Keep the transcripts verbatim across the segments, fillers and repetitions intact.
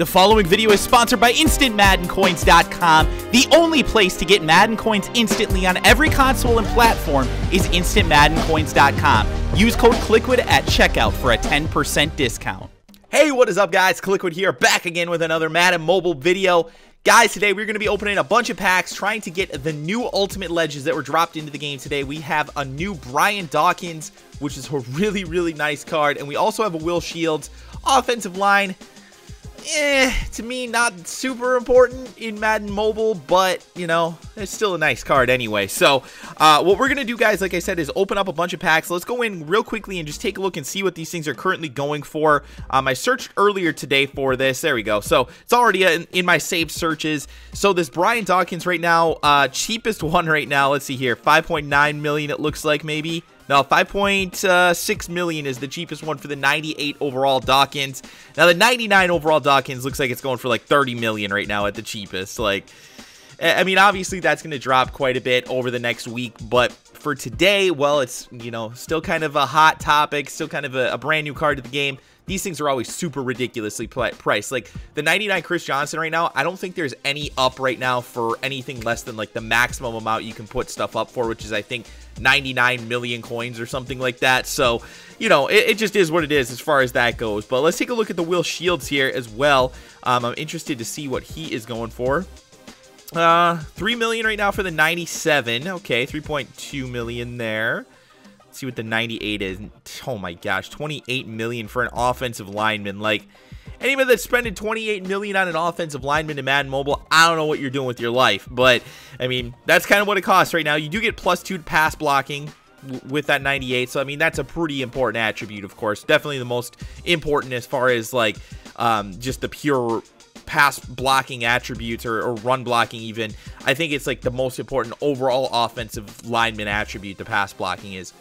The following video is sponsored by Instant Madden Coins dot com. The only place to get Madden coins instantly on every console and platform is Instant Madden Coins dot com. Use code CLIQUID at checkout for a ten percent discount. Hey, what is up, guys? CLIQUID here, back again with another Madden Mobile video. Guys, today we're going to be opening a bunch of packs, trying to get the new Ultimate Legends that were dropped into the game today. We have a new Brian Dawkins, which is a really, really nice card. And we also have a Will Shields offensive line. Eh, to me, not super important in Madden Mobile, but, you know, it's still a nice card anyway. So, uh, what we're going to do, guys, like I said, is open up a bunch of packs. Let's go in real quickly and just take a look and see what these things are currently going for. Um, I searched earlier today for this. There we go. So, it's already in, in my saved searches. So, this Brian Dawkins right now, uh, cheapest one right now. Let's see here. five point nine million dollars, it looks like, maybe. Now, five point six million dollars is the cheapest one for the ninety-eight overall Dawkins. Now, the ninety-nine overall Dawkins looks like it's going for like thirty million dollars right now at the cheapest. Like, I mean, obviously, that's going to drop quite a bit over the next week. But for today, well, it's, you know, still kind of a hot topic, still kind of a, a brand new card to the game. These things are always super ridiculously priced. Like, the ninety-nine Chris Johnson right now, I don't think there's any up right now for anything less than, like, the maximum amount you can put stuff up for, which is, I think, ninety-nine million coins or something like that. So, you know, it, it just is what it is as far as that goes. But let's take a look at the Will Shields here as well. Um, I'm interested to see what he is going for. Uh, three million right now for the ninety-seven. Okay, three point two million there. Let's see what the ninety-eight is. Oh my gosh, twenty-eight million for an offensive lineman. Like, anybody that's spending twenty-eight million on an offensive lineman in Madden Mobile, I don't know what you're doing with your life. But, I mean, that's kind of what it costs right now. You do get plus two pass blocking with that ninety-eight. So, I mean, that's a pretty important attribute, of course. Definitely the most important as far as, like, um, just the pure pass blocking attributes or, or run blocking even. I think it's, like, the most important overall offensive lineman attribute the pass blocking is.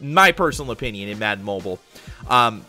My personal opinion in Madden Mobile. Um...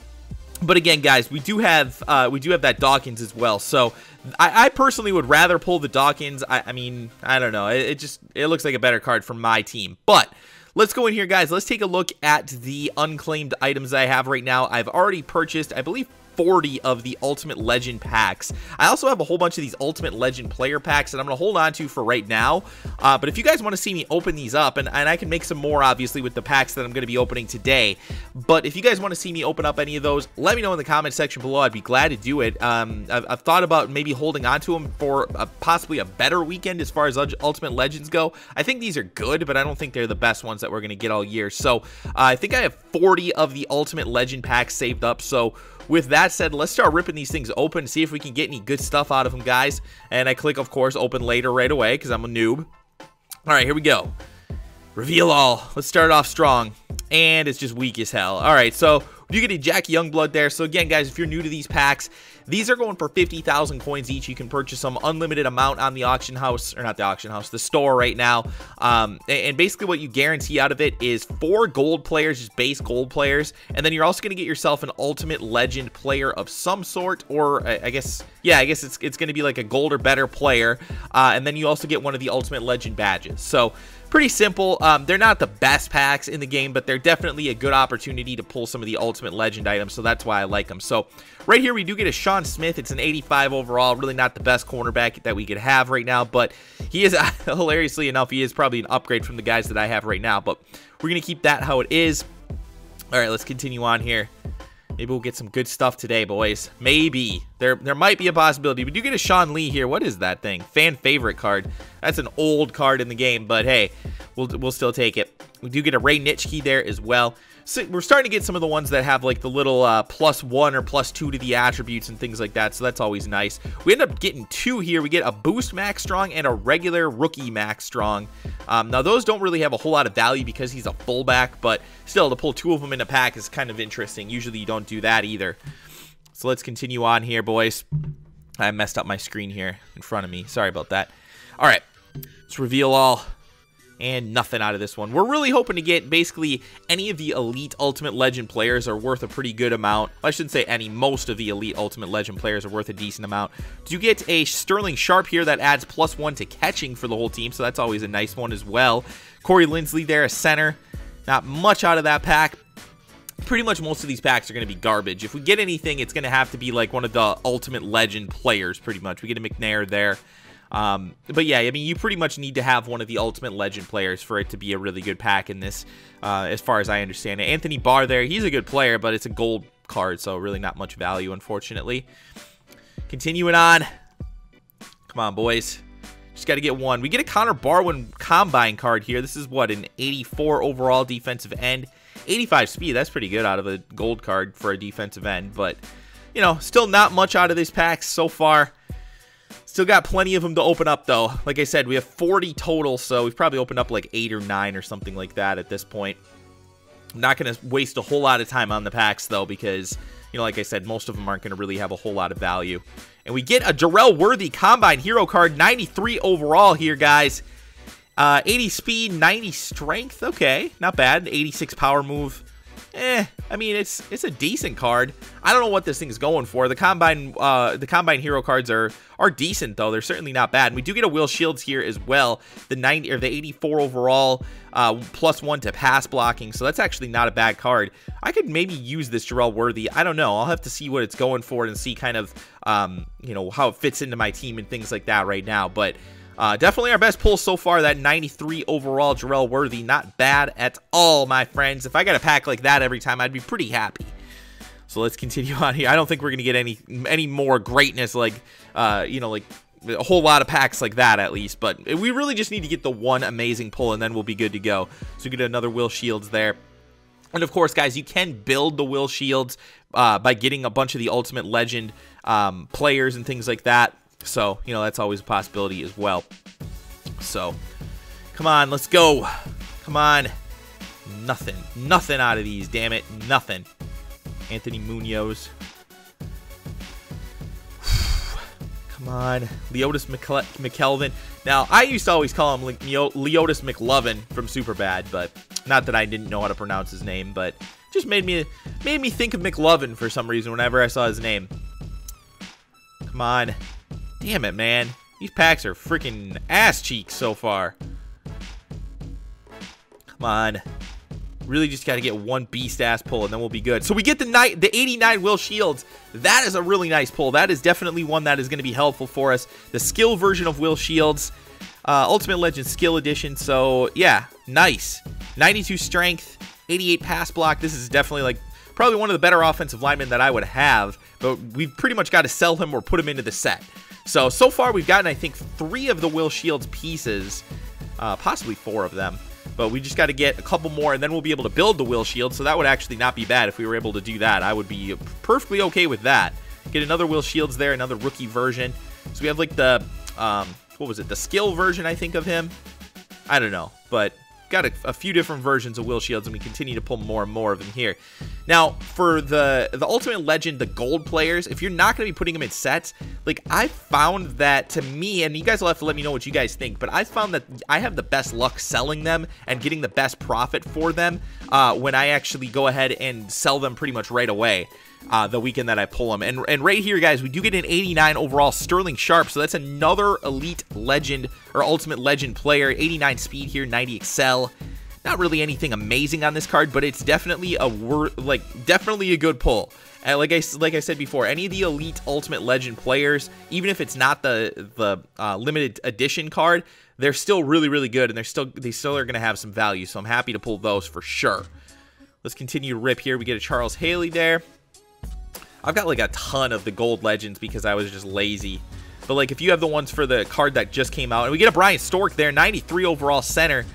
But again, guys, we do have uh, we do have that Dawkins as well. So I, I personally would rather pull the Dawkins. I, I mean, I don't know. It, it just it looks like a better card for my team. But let's go in here, guys. Let's take a look at the unclaimed items I have right now. I've already purchased, I believe, forty of the Ultimate Legend packs. I also have a whole bunch of these Ultimate Legend player packs that I'm going to hold on to for right now. Uh, but if you guys want to see me open these up, and, and I can make some more, obviously, with the packs that I'm going to be opening today. But if you guys want to see me open up any of those, let me know in the comment section below. I'd be glad to do it. Um, I've, I've thought about maybe holding on to them for a, possibly a better weekend as far as Ultimate Legends go. I think these are good, but I don't think they're the best ones that we're going to get all year. So uh, I think I have forty of the Ultimate Legend packs saved up. So with that said, let's start ripping these things open, see if we can get any good stuff out of them, guys. And I click, of course, open later right away because I'm a noob. All right, here we go. Reveal all. Let's start off strong. And it's just weak as hell. All right, so you get a Jack Youngblood there. So again, guys, if you're new to these packs, these are going for fifty thousand coins each. You can purchase some unlimited amount on the auction house, or not the auction house, the store right now. Um, and basically what you guarantee out of it is four gold players, just base gold players. And then you're also going to get yourself an Ultimate Legend player of some sort, or I guess, yeah, I guess it's, it's going to be like a gold or better player. Uh, and then you also get one of the Ultimate Legend badges. So pretty simple. Um, they're not the best packs in the game, but they're definitely a good opportunity to pull some of the Ultimate Legend items, so that's why I like them. So right here we do get a Sean Smith. It's an eighty-five overall, really not the best cornerback that we could have right now, but he is, hilariously enough, he is probably an upgrade from the guys that I have right now, but we're going to keep that how it is. All right, let's continue on here. Maybe we'll get some good stuff today, boys. Maybe. There there might be a possibility. We do get a Sean Lee here. What is that thing? Fan favorite card. That's an old card in the game, but hey, we'll, we'll still take it. We do get a Ray Nitschke there as well. So we're starting to get some of the ones that have like the little uh, plus one or plus two to the attributes and things like that. So that's always nice. We end up getting two here. We get a boost Max Strong and a regular rookie Max Strong. Um, now those don't really have a whole lot of value because he's a fullback, but still to pull two of them in a pack is kind of interesting. Usually you don't do that either. So let's continue on here, boys. I messed up my screen here in front of me. Sorry about that. All right, let's reveal all. And nothing out of this one. We're really hoping to get basically any of the elite Ultimate Legend players are worth a pretty good amount. I shouldn't say any. Most of the elite Ultimate Legend players are worth a decent amount. Do get a Sterling Sharp here that adds plus one to catching for the whole team. So that's always a nice one as well. Corey Linsley there, a center. Not much out of that pack. pretty much most of these packs are going to be garbage. If we get anything, it's going to have to be like one of the ultimate legend players, pretty much. We get a McNair there. Um, but yeah, I mean, you pretty much need to have one of the ultimate legend players for it to be a really good pack in this, uh, as far as I understand it. Anthony Barr there, he's a good player, but it's a gold card, so really not much value, unfortunately. Continuing on. Come on, boys. Just got to get one. We get a Connor Barwin combine card here. This is what, an eighty-four overall defensive end. eighty-five speed, that's pretty good out of a gold card for a defensive end. But, you know, still not much out of this pack so far. Still got plenty of them to open up, though. Like I said, we have forty total, so we've probably opened up like eight or nine or something like that at this point. I'm not going to waste a whole lot of time on the packs, though, because, you know, like I said, most of them aren't going to really have a whole lot of value. And we get a Darrell Worthy Combine Hero card, ninety-three overall here, guys. Uh, eighty speed, ninety strength. Okay, not bad. eighty-six power move. Eh, I mean, it's it's a decent card. I don't know what this thing's going for. The Combine uh, the Combine Hero cards are are decent, though. They're certainly not bad. And we do get a Will Shields here as well. The ninety or the eighty-four overall, uh, plus one to pass blocking. So that's actually not a bad card. I could maybe use this Darrell Worthy. I don't know. I'll have to see what it's going for and see kind of um, you know, how it fits into my team and things like that right now. But Uh, definitely our best pull so far, that ninety-three overall Darrell Worthy. Not bad at all, my friends. If I got a pack like that every time, I'd be pretty happy. So let's continue on here. I don't think we're going to get any any more greatness, like, uh, you know, like a whole lot of packs like that at least. But we really just need to get the one amazing pull, and then we'll be good to go. So we get another Will Shields there. And, of course, guys, you can build the Will Shields uh, by getting a bunch of the Ultimate Legend um, players and things like that. So, you know, that's always a possibility as well. So, come on, let's go. Come on. Nothing. Nothing out of these, damn it. Nothing. Anthony Munoz. Come on. Leotis McKelvin. Now, I used to always call him Le Leotis McLovin from Superbad, but not that I didn't know how to pronounce his name, but just made me, made me think of McLovin for some reason whenever I saw his name. Come on. Damn it, man. These packs are freaking ass cheeks so far. Come on. Really just got to get one beast ass pull, and then we'll be good. So we get the night the eighty-nine Will Shields. That is a really nice pull. That is definitely one that is going to be helpful for us. The skill version of Will Shields. Uh, Ultimate Legend skill edition. So, yeah. Nice. ninety-two strength. eighty-eight pass block. This is definitely like probably one of the better offensive linemen that I would have. But we've pretty much got to sell him or put him into the set. So, so far we've gotten, I think, three of the Will Shields pieces, uh, possibly four of them. But we just got to get a couple more, and then we'll be able to build the Will Shields. So that would actually not be bad if we were able to do that. I would be perfectly okay with that. Get another Will Shields there, another rookie version. So we have, like, the, um, what was it, the skill version, I think, of him? I don't know, but got a, a few different versions of Will Shields, and we continue to pull more and more of them here. Now, for the the Ultimate Legend, the gold players, if you're not going to be putting them in sets, like, I found that, to me, and you guys will have to let me know what you guys think, but I found that I have the best luck selling them and getting the best profit for them uh, when I actually go ahead and sell them pretty much right away. Uh, the weekend that I pull them. And, and right here, guys, we do get an eighty-nine overall Sterling Sharp. So that's another elite legend or ultimate legend player. eighty-nine speed here, ninety excel. Not really anything amazing on this card, but it's definitely a worth, like definitely a good pull. And like I like I said before, any of the elite ultimate legend players, even if it's not the the uh, limited edition card, they're still really really good, and they're still they still are going to have some value. So I'm happy to pull those for sure. Let's continue to rip here. We get a Charles Haley there. I've got like a ton of the gold legends because I was just lazy. But like if you have the ones for the card that just came out. And we get a Brian Stork there. ninety-three overall center.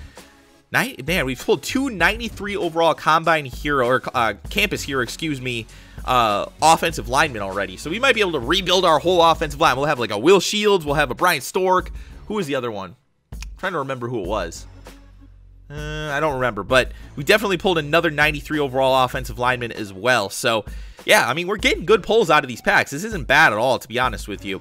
Nine, man, we've pulled two ninety-three overall combine hero or uh, campus hero, excuse me, uh, offensive linemen already. So we might be able to rebuild our whole offensive line. We'll have like a Will Shields. We'll have a Brian Stork. Who was the other one? I'm trying to remember who it was. Uh, I don't remember, but we definitely pulled another ninety-three overall offensive lineman as well. So, yeah, I mean, we're getting good pulls out of these packs. This isn't bad at all, to be honest with you.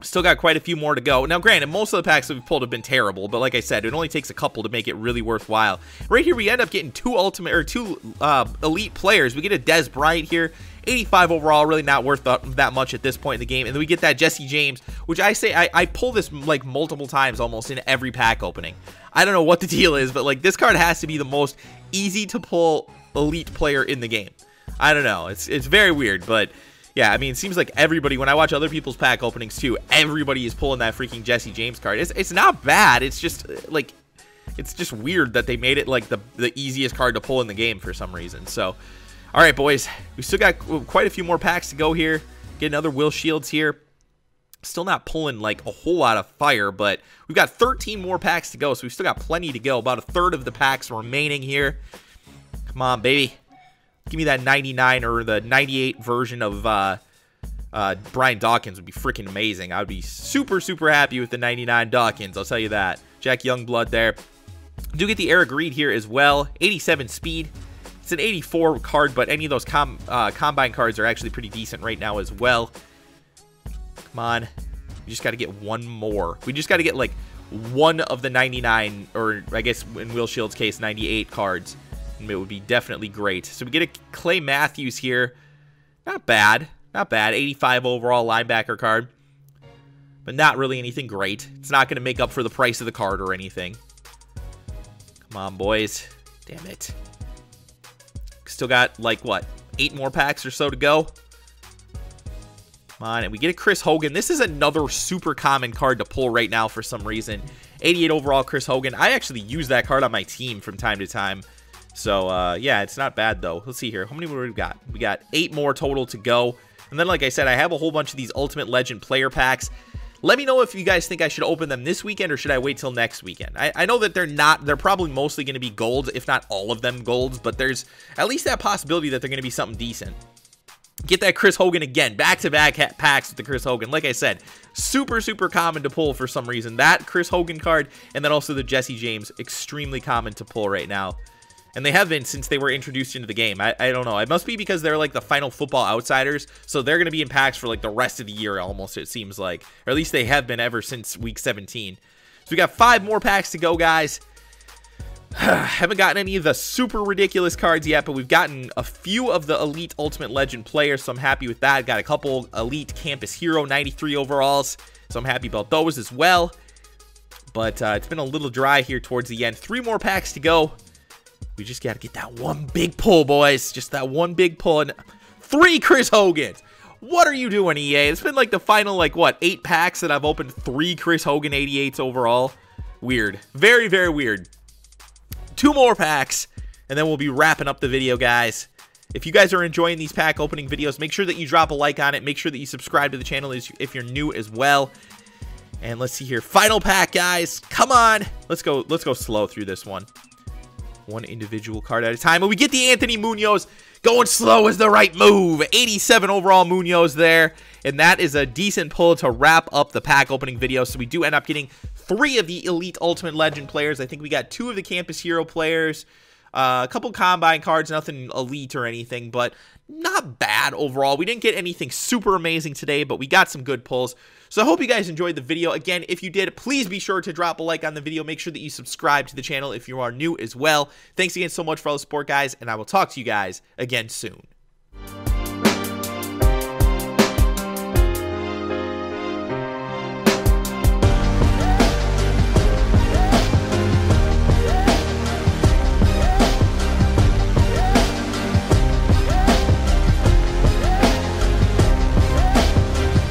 Still got quite a few more to go. Now, granted, most of the packs that we've pulled have been terrible, but like I said, it only takes a couple to make it really worthwhile. Right here, we end up getting two ultimate or two uh, elite players. We get a Dez Bryant here. eighty-five overall, really not worth that much at this point in the game. And then we get that Jesse James, which I say, I, I pull this like multiple times almost in every pack opening. I don't know what the deal is, but like this card has to be the most easy to pull elite player in the game. I don't know. It's it's very weird, but yeah, I mean, it seems like everybody, when I watch other people's pack openings too, everybody is pulling that freaking Jesse James card. It's, it's not bad. It's just like, it's just weird that they made it like the, the easiest card to pull in the game for some reason. So, all right, boys, we still got quite a few more packs to go here. Get another Will Shields here. Still not pulling like a whole lot of fire, but we've got thirteen more packs to go, so we've still got plenty to go. About a third of the packs remaining here. Come on, baby. Give me that ninety-nine or the ninety-eight version of uh, uh, Brian Dawkins would be freaking amazing. I would be super, super happy with the ninety-nine Dawkins. I'll tell you that. Jack Youngblood there. Do get the Eric Reid here as well. eighty-seven speed. It's an eighty-four card, but any of those com uh, combine cards are actually pretty decent right now as well. Come on. We just got to get one more. We just got to get like one of the ninety-nine, or I guess in Will Shields' case, ninety-eight cards. It would be definitely great. So we get a Clay Matthews here. Not bad. Not bad. eighty-five overall linebacker card. But not really anything great. It's not going to make up for the price of the card or anything. Come on, boys. Damn it. Still got, like, what? Eight more packs or so to go. Come on. And we get a Chris Hogan. This is another super common card to pull right now for some reason. eighty-eight overall Chris Hogan. I actually use that card on my team from time to time. So, uh, yeah, it's not bad, though. Let's see here. How many more we've got? We got eight more total to go. And then, like I said, I have a whole bunch of these Ultimate Legend player packs. Let me know if you guys think I should open them this weekend or should I wait till next weekend. I, I know that they're not, they're probably mostly going to be golds, if not all of them golds, but there's at least that possibility that they're going to be something decent. Get that Chris Hogan again. Back-to-back packs with the Chris Hogan. Like I said, super, super common to pull for some reason. That Chris Hogan card and then also the Jesse James, extremely common to pull right now. And they have been since they were introduced into the game. I, I don't know. It must be because they're like the Final Football Outsiders. So they're going to be in packs for like the rest of the year almost, it seems like. Or at least they have been ever since week seventeen. So we got five more packs to go, guys. Haven't gotten any of the super ridiculous cards yet, but we've gotten a few of the Elite Ultimate Legend players. So I'm happy with that. Got a couple Elite Campus Hero ninety-three overalls. So I'm happy about those as well. But uh, it's been a little dry here towards the end. Three more packs to go. We just got to get that one big pull, boys. Just that one big pull. And three Chris Hogans. What are you doing, E A? It's been like the final, like, what, eight packs that I've opened. Three Chris Hogan eighty-eights overall. Weird. Very, very weird. Two more packs, and then we'll be wrapping up the video, guys. If you guys are enjoying these pack opening videos, make sure that you drop a like on it. Make sure that you subscribe to the channel if you're new as well. And let's see here. Final pack, guys. Come on. Let's go, let's go slow through this one. One individual card at a time, and we get the Anthony Munoz. Going slow is the right move. eighty-seven overall Munoz there, and that is a decent pull to wrap up the pack opening video. So we do end up getting three of the Elite Ultimate Legend players. I think we got two of the Campus Hero players, uh, a couple combine cards, nothing elite or anything, but not bad overall. We didn't get anything super amazing today, but we got some good pulls. So I hope you guys enjoyed the video. Again, if you did, please be sure to drop a like on the video. Make sure that you subscribe to the channel if you are new as well. Thanks again so much for all the support, guys, and I will talk to you guys again soon.